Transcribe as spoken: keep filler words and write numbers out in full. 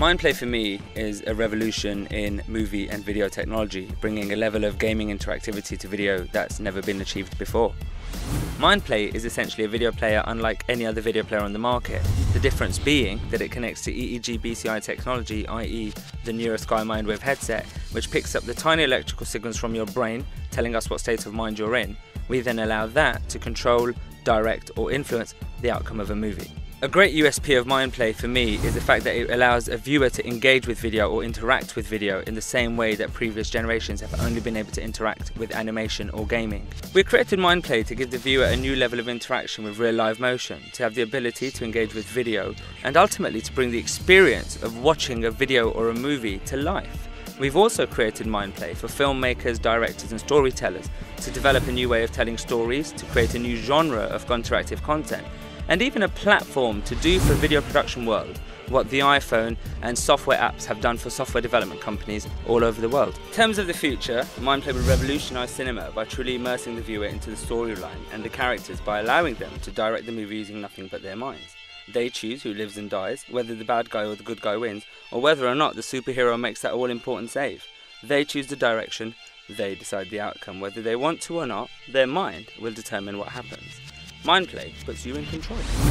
MyndPlay for me is a revolution in movie and video technology, bringing a level of gaming interactivity to video that's never been achieved before. MyndPlay is essentially a video player unlike any other video player on the market. The difference being that it connects to E E G B C I technology, that is the NeuroSky MindWave headset, which picks up the tiny electrical signals from your brain, telling us what state of mind you're in. We then allow that to control, direct or influence the outcome of a movie. A great U S P of MyndPlay for me is the fact that it allows a viewer to engage with video or interact with video in the same way that previous generations have only been able to interact with animation or gaming. We created MyndPlay to give the viewer a new level of interaction with real live motion, to have the ability to engage with video, and ultimately to bring the experience of watching a video or a movie to life. We've also created MyndPlay for filmmakers, directors and storytellers to develop a new way of telling stories, to create a new genre of interactive content, and even a platform to do for video production world what the iPhone and software apps have done for software development companies all over the world. In terms of the future, MyndPlay will revolutionise cinema by truly immersing the viewer into the storyline and the characters by allowing them to direct the movie using nothing but their minds. They choose who lives and dies, whether the bad guy or the good guy wins, or whether or not the superhero makes that all-important save. They choose the direction, they decide the outcome. Whether they want to or not, their mind will determine what happens. MyndPlay puts you in control.